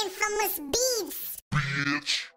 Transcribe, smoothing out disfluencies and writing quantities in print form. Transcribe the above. Infamous Beats, bitch.